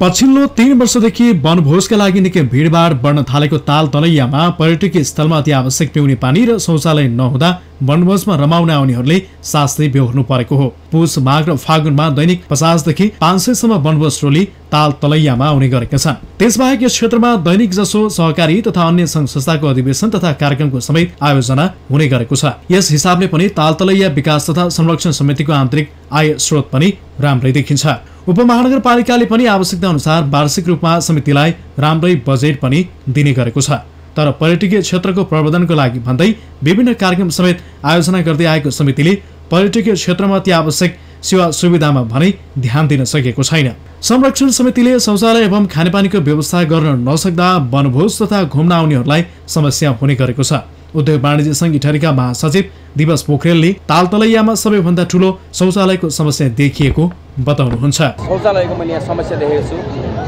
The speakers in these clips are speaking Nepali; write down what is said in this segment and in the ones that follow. पछिल्लो 3 वर्षदेखि वनभोजका लागि निकै भीडभाड बढ्न थालेको तालतलैयामा पर्यटकीय स्थलमा अति आवश्यक पिउने पानी र शौचालय नहुँदा वनभोजमा रमाउन आउनेहरूले सासले बेहोर्नु परेको हो। पुष माघ र फागुनमा दैनिक 50 देखि 500 सम्म वनभोज टोली तालतलैयामा आउने गरेका छन्। त्यसबाहेक यस क्षेत्रमा दैनिक जसो सहकारी तथा अन्य संघ संस्थाको अधिवेशन तथा कार्यक्रमको समेत आयोजना हुने गरेको छ। यस हिसाबले पनि तालतलैया विकास तथा संरक्षण समितिको आन्तरिक आय स्रोत पनि राम्रै देखिन्छ। उपमहानगरपालिकाले पनि आवश्यकता अनुसार वार्षिक रूपमा समितिलाई राम्रै बजेट पनि दिने गरेको छ। तर पर्यटकीय क्षेत्रको प्रबन्धनको लागि भन्दै विभिन्न कार्यक्रम समेत आयोजना गर्दै आएको समितिले पर्यटकीय क्षेत्रमा अति आवश्यक सेवा सुविधामा भने ध्यान दिन सकेको छैन। संरक्षण समितिले शौचालय एवं खानेपानीको व्यवस्था गर्न नसक्दा वनभोज तथा घुम्न आउनेहरूलाई समस्या हुने गरेको छ। उद्योग वाणिज्य संघ इटहरीका महासचिव दिवस पोखरेलले तालतलैयामा सबैभन्दा ठूलो शौचालयको समस्या देखिएको बताउनुहुन्छ। शौचालयको मैले यहाँ समस्या देखेको छु,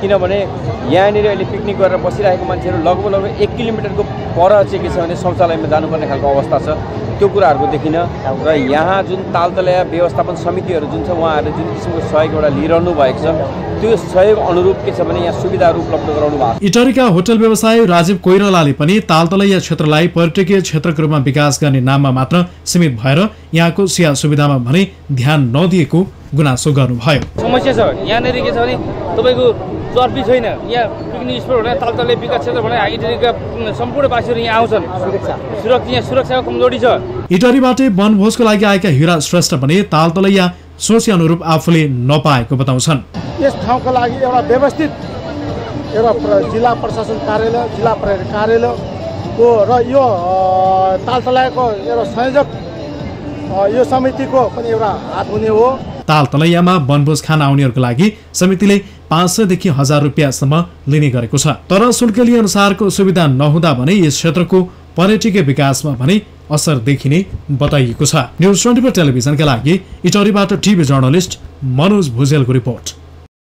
किनभने यहाँनिर अहिले पिकनिक गरेर बसिरहेको मान्छेहरू लगभग 1 किलोमिटरको पर चाहिँ के छ भने शौचालयमा जानुपर्ने खालको अवस्था छ। त्यो कुराहरूको देखिन र यहाँ जुन तालतलैया व्यवस्थापन समितिहरू जुन छ उहाँहरूले जुन किसिमको सहयोग एउटा लिइरहनु भएको छ, त्यो सहयोग अनुरूप के छ भने यहाँ सुविधाहरू उपलब्ध गराउनु भएको छ। इटहरीका होटल व्यवसायी राजीव कोइरालाले पनि तालतलैया क्षेत्रलाई पर्यटकीय क्षेत्रको रूपमा विकास गर्ने नाममा मात्र सीमित भएर यहाँको सेवा सुविधामा भने ध्यान नदिएको गुनासो गर्नुभयो। समस्या छ यहाँनिर के छ भने तपाईँको चर्पी छैन, यहाँ पिकनिक स्पट भनेर तालतलैया विकास क्षेत्र भनेर इटहरीका सम्पूर्ण वासीहरू यहाँ आउँछन्। यहाँ सुरक्षाको कमजोरी छ। इटहरीबाट वनभोजको लागि आएका हिरा श्रेष्ठ भने तालतलैया सोचे अनुरूप आफूले नपाएको बताउँछन्। यस ठाउँको लागि एउटा व्यवस्थित एउटा जिल्ला प्रशासन कार्यालय, जिल्ला पर्यटन कार्यालय र यो तालतलैयाको एउटा संयोजक यो समितिको पनि एउटा हात हुने हो। तालतलैयामा वनभोज खान आउनेहरूको लागि समितिले 500 देखि 1000 रुपियाँसम्म लिने गरेको छ। तर शुल्क लिए अनुसारको सुविधा नहुँदा भने यस क्षेत्रको पर्यटकीय विकासमा भने असर देखिने बताइएको छ। न्युज 24 टेलिभिजनका लागि इटहरीबाट टिभी जर्नलिस्ट मनोज भुजेलको रिपोर्ट।